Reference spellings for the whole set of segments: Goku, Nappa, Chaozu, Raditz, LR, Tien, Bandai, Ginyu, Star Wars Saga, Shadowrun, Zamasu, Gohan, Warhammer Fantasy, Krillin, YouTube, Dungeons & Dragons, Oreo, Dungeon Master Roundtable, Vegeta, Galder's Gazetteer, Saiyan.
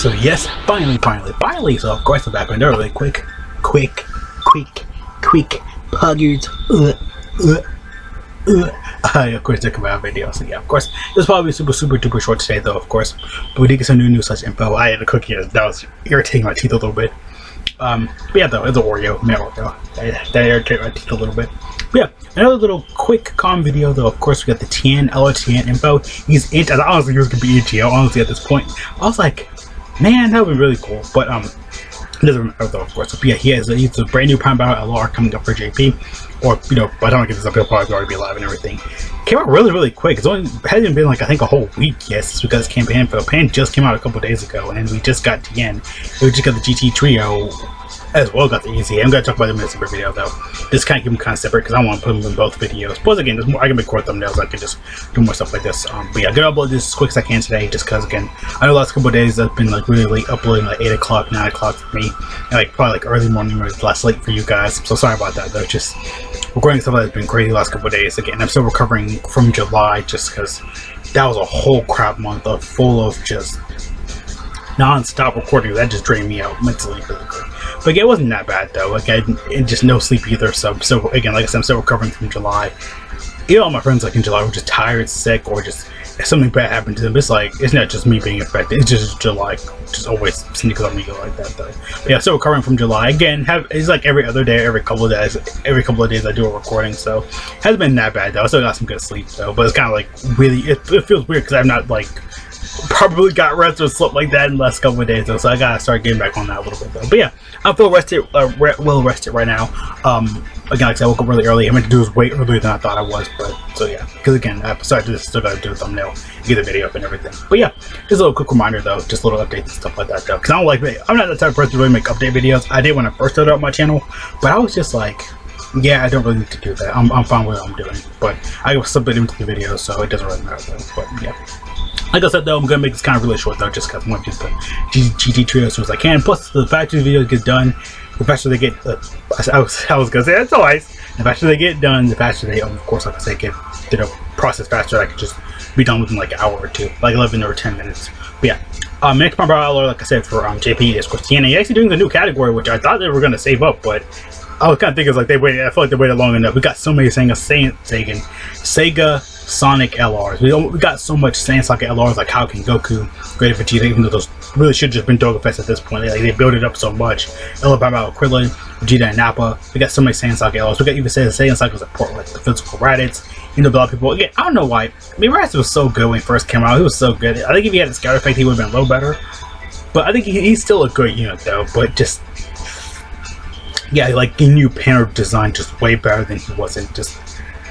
So yes, finally. So of course it happened early. Quick, puggers. Of course, check out my video. So yeah, of course, this probably super duper short today, though. Of course, but we did get some new such info. I had a cookie that was irritating my teeth a little bit. But yeah, though, it's an Oreo. That irritated my teeth a little bit. But yeah, another little quick calm video, though. Of course, we got the Tien, Tien info. He's it. I honestly was gonna be EGL, honestly, at this point. I was like, man, that would be really cool. But it doesn't matter, though, of course. But yeah, he's a brand new Prime Battle LR coming up for JP. Or, you know, by the time I get this up, he'll probably already be live and everything. Came out really, really quick. It's only, it hasn't been like, I think, a whole week yet since we got this campaign info. Pan just came out a couple days ago, and we just got Tien. We just got the GT Trio, as well got the EZ. I'm going to talk about them in a separate video, though. Just kind of keep them kind of separate, because I want to put them in both videos. Plus, again, there's more, I can record thumbnails. I can just do more stuff like this. But yeah, I'm going to upload this as quick as I can today, just because, again, I know the last couple of days I've been, like, really late uploading, like, 8 o'clock, 9 o'clock for me. And, like, probably, like, early morning or last late for you guys. I'm so sorry about that, though. Just recording stuff that's been crazy the last couple of days. Again, I'm still recovering from July, just because that was a whole crap month of full of just non-stop recording. That just drained me out mentally really quick. But again, it wasn't that bad, though. Like, I didn't, just no sleep either. So again, like I said, I'm still recovering from July. You know, all my friends, like, in July were just tired, sick, or just if something bad happened to them. It's like, it's not just me being affected, it's just July just always sneaks on me like that, though. But yeah, I'm still recovering from July. Again, it's like every other day, every couple of days I do a recording, so it hasn't been that bad, though. I still got some good sleep, though. But it's kind of like really, it feels weird, because I'm not, like, probably got rest or slept like that in the last couple of days, though, so I gotta start getting back on that a little bit, though. But yeah, I feel rested, well rested right now. Again, like I said, I woke up really early. I meant to do this way earlier than I thought I was, but so yeah, because again, I started to still gotta do a thumbnail, get the video up and everything. But yeah, just a little quick reminder, though, just little updates and stuff like that, though, because I'm not the type of person to really make update videos. I did when I first started out my channel, but I was just like, yeah, I don't really need to do that. I'm fine with what I'm doing, but I was submitting to the videos, so it doesn't really matter, though. But yeah. Like I said, though, I'm going to make this kind of really short, though, just because I want to get the GT Trio as soon as I can. Plus, the faster the videos get done, the faster they get, I was going to say that twice, the faster they get done, the faster they, of course, like I say, get, you know, process faster. I could just be done within, like, an hour or two, like 11 or 10 minutes. But yeah. Next Prime Battle LR, like I said, for JP is Tien. He's actually doing the new category, which I thought they were going to save up, but I was kind of thinking, like, they waited, I feel like they waited long enough. We got so many Sega Sonic LRs. We got so much Saiyan Sonic LRs, like Houken, Goku, Great Vegeta, even though those really should have just been Dogfest at this point. Like, they built it up so much. LR Krillin, Vegeta and Nappa. We got so many Saiyan Sonic LRs. We got even Saiyan Sonic was important, like the physical Raditz. You know, a lot of people, again, I don't know why. I mean, Raditz was so good when he first came out. He was so good. I think if he had the Scout effect, he would have been a little better. But I think he's still a good unit, though, but just, yeah, like, he knew Panzer design just way better than he wasn't. Just,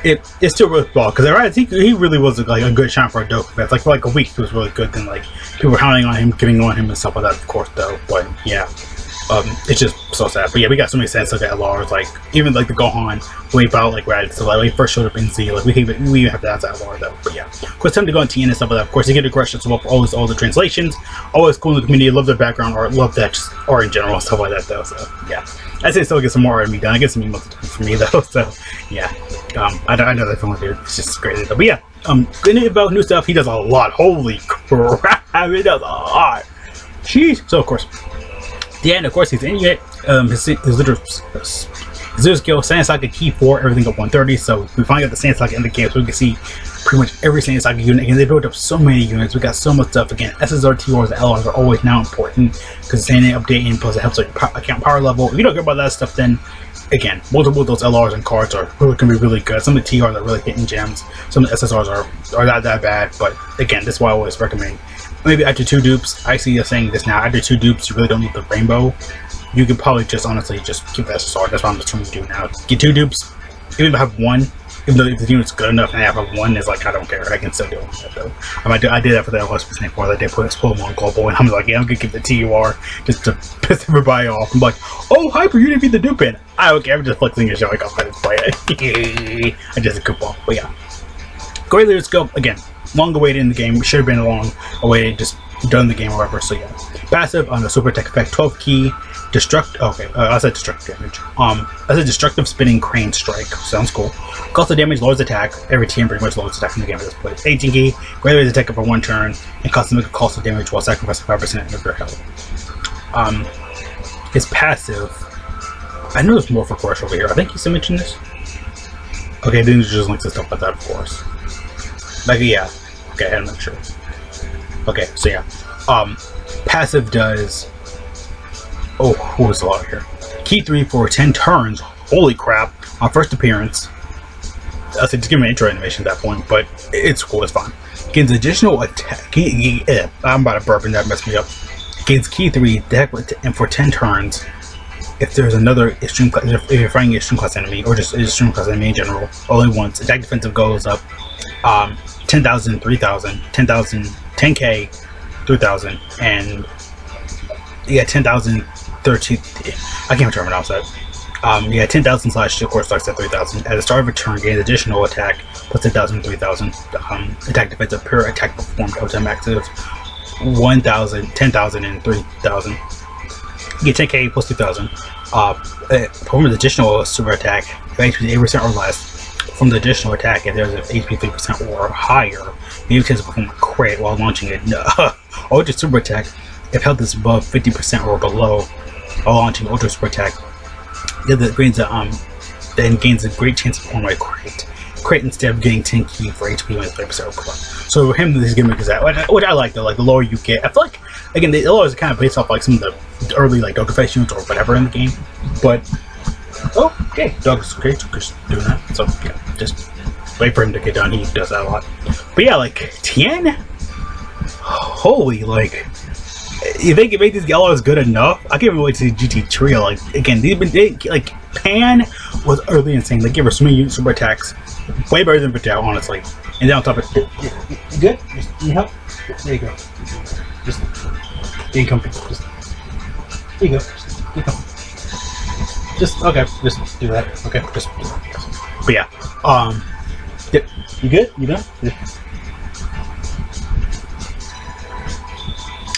it's still really ball, because right, he really was like a good shot for a Dokufest. Like, for like a week, he was really good. Then, like, people were hounding on him, giving on him, and stuff like that, of course, though. But yeah, it's just so sad. But yeah, we got so many sets like LRs, like even like the Gohan way about like Raditz. So, like, when he first showed up in Z, like we even have to ask that LR, though. But yeah, of course, time to go on Tien and stuff like that. Of course, you get the questions as well for all the translations. Always cool in the community. Love the background art. Love that just art in general, stuff like that, though. So yeah, I say still get some more RME done. I get some emails for me, though. So yeah, I know that film, dude. It's just crazy, though. But yeah, about new stuff. He does a lot. Holy crap, he does a lot. Jeez. So of course. Yeah, and of course he's in unit. His literal skill, Saiyan Saga Key 4, everything up 130. So we finally got the Saiyan Saga in the game, so we can see pretty much every Saiyan Saga unit. Again, they built up so many units. We got so much stuff. Again, SSR, TRs, and LRs are always now important because the Saiyan updating plus it helps your account power level. If you don't care about that stuff, then again, multiple of those LRs and cards are really gonna be really good. Some of the TRs are really hitting gems. Some of the SSRs are not that bad, but again, that's why I always recommend. Maybe after two dupes, I see you saying this now. After two dupes, you really don't need the rainbow. You could probably just honestly just keep that SSR. That's what I'm just trying to do now. Get two dupes, even if I have one. Even though if the unit's good enough and I have one, it's like I don't care. I can still do that, though. I did that for the LS before. Like, they put Explode on global, and I'm like, yeah, I'm gonna give the TUR just to piss everybody off. I'm like, oh, hyper, you didn't beat the dupe in. Okay, I'm just flexing your shit like I'll play it. I just a goofball, but yeah. Great leader skill again. long awaited in the game. Should have been long awaited, just done the game or whatever. So yeah, passive on the super tech effect, 12 key destruct. Okay, I said destructive damage. That's a destructive spinning crane strike. Sounds cool. Cost of damage lowers attack. Every team pretty much lowers attack in the game at this point. 18 key, greater his attack for one turn, and cosmic cost of damage while sacrificing 5% of your health. His passive. I know there's more for Koresh over here. I think he's mentioned this. Okay, then there's just links and stuff like that, of course. Like, yeah. Okay, I'm not sure. Okay, so yeah. Passive does... Oh, what was a lot here? Key 3 for 10 turns. Holy crap. On first appearance. I said just give him an intro animation at that point, but it's cool, it's fine. Gains additional attack. I'm about to burp and that messed me up. Gains key 3 deck and for 10 turns. If there's another extreme class, if you're fighting an extreme class enemy, or just an extreme class enemy in general, only once, attack defensive goes up 10,000, 3,000, 10,000, 10k, 3,000, and yeah, 10,000, 13, I can't remember how that. Yeah, 10,000 slash 2 core stocks at 3,000. At the start of a turn, gain additional attack plus 10,000, 3,000, attack defensive, pure attack performed up to max of 1,000, 10,000, and 3,000. You get 10k plus 2,000. Perform an additional super attack, HP 8% or less. From the additional attack, if there's an HP 3% or higher, you can perform a crit while launching it. Ultra super attack, if health is above 50% or below, while launching ultra super attack, then gains a great chance to perform a crit. Crit instead of getting 10 key for HP when it's 30% or below. So for him, this gimmick is that, which I like though. Like the lower you get, I feel like again the lore is kind of based off like some of the early like Dogger Face units or whatever in the game. But oh, okay, Dogger's okay, Dogger's doing that. So yeah, just wait for him to get done. He does that a lot. But yeah, like Tien, holy like. If they can make these LRs good enough, I can't wait to see GT Trio. Like, again, like, Pan was utterly insane. They gave her so many super attacks. Way better than Patel, honestly. And then on top of it. You good? Need help? There you go. Just. Get comfy. Just. There you go. Just. Get comfy. Just. Okay. Just do that. Okay. Just. But yeah. Yeah. You good? You done? Yeah.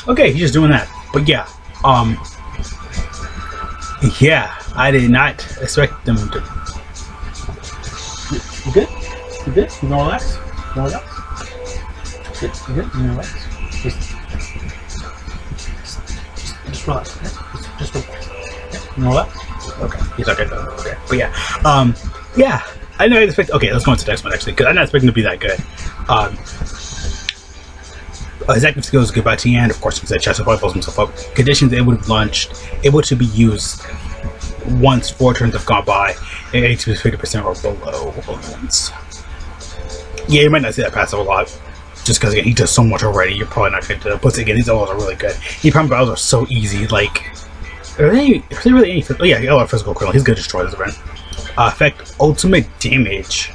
Okay, he's just doing that. But yeah, yeah, I did not expect them to. You good? You good? You gonna relax? You relax? You good? You gonna relax? Just relax. Just relax. You relax? Okay, he's okay. Okay, but yeah, yeah, I didn't expect. Okay, let's go into the next one actually, because I'm not expecting to be that good. His active skills is good by Tien, of course, because that chest probably blows himself up. Conditions able to be launched, able to be used once 4 turns have gone by, and 80% or below once. Yeah, you might not see that passive a lot, just because again he does so much already. You're probably not going to. Plus, again, these LRs are really good. He probably battles are so easy. Like, are they really any? Oh yeah, LR physical criminal. He's good to destroy this event. Effect ultimate damage,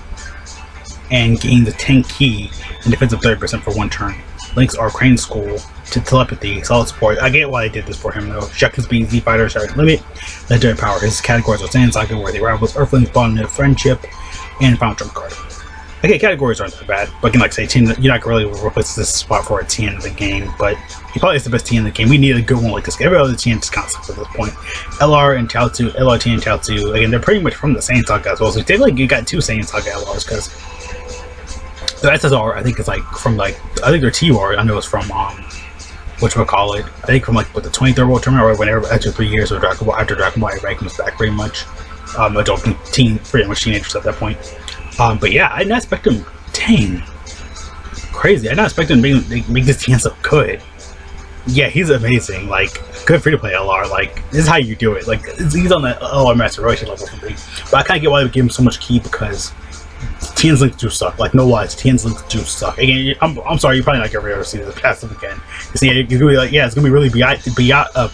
and gain the 10 key and defensive 30% for 1 turn. Links are Crane School to Telepathy, Solid Support. I get why they did this for him though. Shekins being Z Fighter, Sharing Limit, Legendary Power. His categories are Sand Saga, Worthy Rivals, Earthlings, Bond of Friendship, and Final Trump Card. Okay, categories aren't that bad, but I can like say, Tien, you're not really replace this spot for a Tien in the game, but he probably is the best Tien in the game. We need a good one like this. Every other Tien just concepts at this point. LR and Chaozu, LR Tien and Chaozu, again, they're pretty much from the Sand Saga as well. So they like you got 2 Sand Saga LRs because. The SSR, I think it's like from like I think their TR, I know it's from whatchamacallit, I think from like what the 23rd World Tournament or whenever after 3 years of Dragon Ball, after Dragon Ball everybody comes back pretty much. Adult and teen pretty much teenagers at that point. But yeah, I did not expect him dang. Crazy. I did not expect him to make this Tien so good. Yeah, he's amazing. Like good free to play LR. Like this is how you do it. Like he's on the LR maturation level for me. But I kinda get why they gave him so much key because Tien's links do suck. Like no lies, Tien's links do suck. Again, I'm sorry, you're probably not gonna ever see this passive again. See, you're gonna be like, yeah, it's gonna be really goodbye Tien because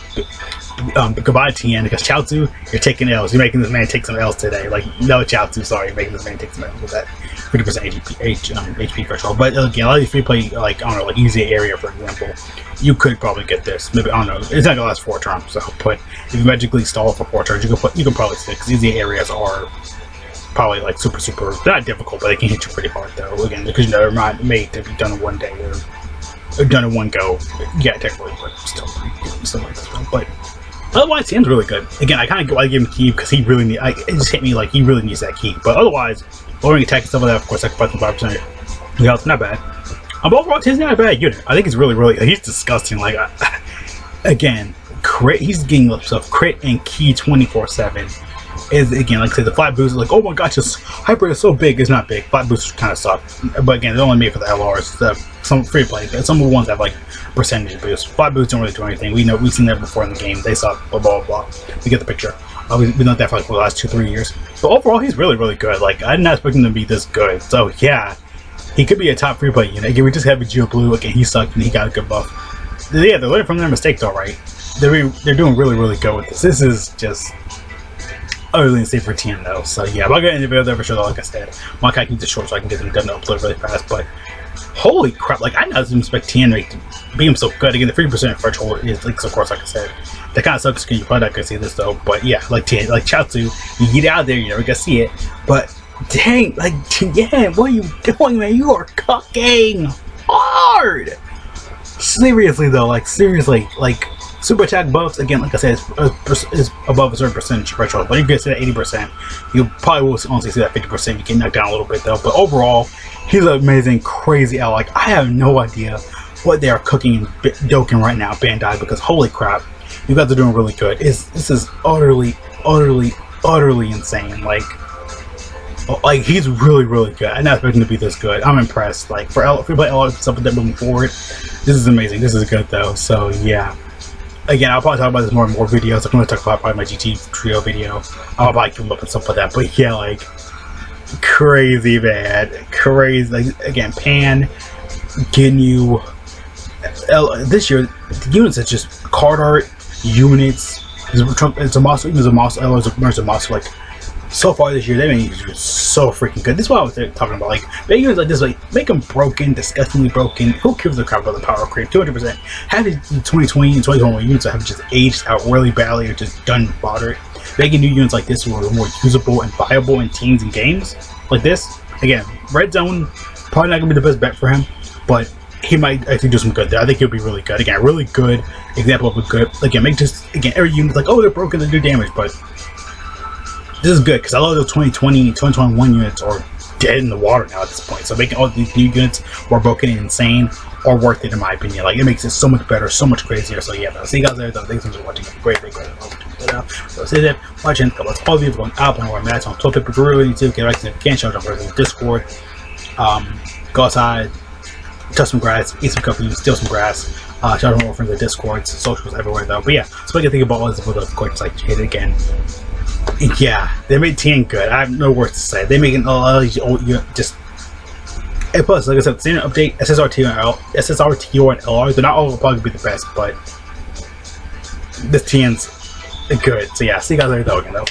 Chaozu, you're taking L's. You're making this man take some L's today. Like no Chaozu, sorry, you're making this man take some L's with that 50% HP threshold. But again, a lot of these free play like I don't know, like easy area for example, you could probably get this. Maybe I don't know. It's not gonna last 4 turns. So, but if you magically stall for 4 turns, you can probably 6. Easy areas are. probably like super not difficult, but they can hit you pretty hard though. Again, because they're not made to be done in one day. They're done in one go. Yeah, technically, but still like that. But otherwise, Tien's really good. Again, I kind of I give him key because he really it just hit me like he really needs that key. But otherwise, lowering attack and stuff like that, of course, sacrificing 5%. Yeah, it's not bad. But overall, Tien's not a bad unit. I think it's really he's disgusting. Like again, crit. He's getting up stuff crit and key 24/7. Is again, like I said, the flat boost is like, oh my gosh, this hyper is so big. It's not big. Flat boosts kind of suck, but again, they're only made for the LRs. Some free play, some of the ones have like percentage boosts. Flat boosts don't really do anything. We've seen that before in the game. They suck. Blah blah blah. We get the picture. We've been like that for like the last 2-3 years. But overall, he's really good. Like I did not expect him to be this good. So yeah, he could be a top free play unit. Again, we just have a Geo Blue. Again, he sucked and he got a good buff. Yeah, they're learning from their mistakes. All right, they're doing really good with this. This is just utterly insane for Tien though. So yeah, but I'll get into the video there for sure though, like I said. My guy keeps it short so I can get them done to upload really fast, but holy crap, like I didn't expect Tien to be him so good. Again, the 3% virtual is like, of course, like I said. That kind of sucks because you probably not gonna see this though, but yeah, like Tien, like Chaozu, you get out there, you're never gonna see it. But dang, like Tien, what are you doing, man? You are cooking hard! Seriously though, like seriously, like super attack buffs, again, like I said, is above a certain percentage threshold. But if you get to that 80%, you probably will only see that 50%. You can knock down a little bit though. But overall, he's an amazing, crazy ally. Like, I have no idea what they are cooking and doking right now, Bandai, because holy crap, you guys are doing really good. This is utterly insane. Like he's really good. I'm not expecting to be this good. I'm impressed. Like if we play a lot of stuff with that moving forward, this is amazing. This is good though. So yeah. Again, I'll probably talk about this more in more videos. I'm going to talk about probably my GT Trio video. I'll probably give them up and stuff like that. But yeah, like, crazy bad. Crazy. Like, again, Pan, Ginyu. This year, the units are just card art, units. It's a monster. Even Zamasu, Elo, Zamasu. Like, so far this year, they've been so freaking good. This is what I was talking about. Like, they use like this, like, make them broken, disgustingly broken. Who gives a crap about the power creep? 200%. Half the 2020 and 2021 units have just aged out really badly or just done fodder. Making new units like this were more usable and viable in teams and games like this. Again, Red Zone, probably not going to be the best bet for him, but he might actually do some good there. I think he'll be really good. Again, really good example of a good, again, make just, again, every unit's like, oh, they're broken, they do damage, but this is good because a lot of the 2020 and 2021 units are dead in the water now at this point. So making all these new units more broken and insane are worth it in my opinion. Like it makes it so much better, so much crazier. So yeah, I'll see you guys later though. Thanks for watching. Great. So see that watching. Let's all be going out on our match on Twitter, YouTube, get back to the notification, jump over to Discord. Go outside, touch some grass, eat some coffee, steal some grass. Shout out to my friends at Discord, socials everywhere though. But yeah, so I can think about all this with the course like hit it again. Yeah, they made Tien good. I have no words to say. They make and plus, like I said, senior update, SSR, TO, and LR. They're not all probably be the best, but this Tien's good. So yeah, see you guys later though.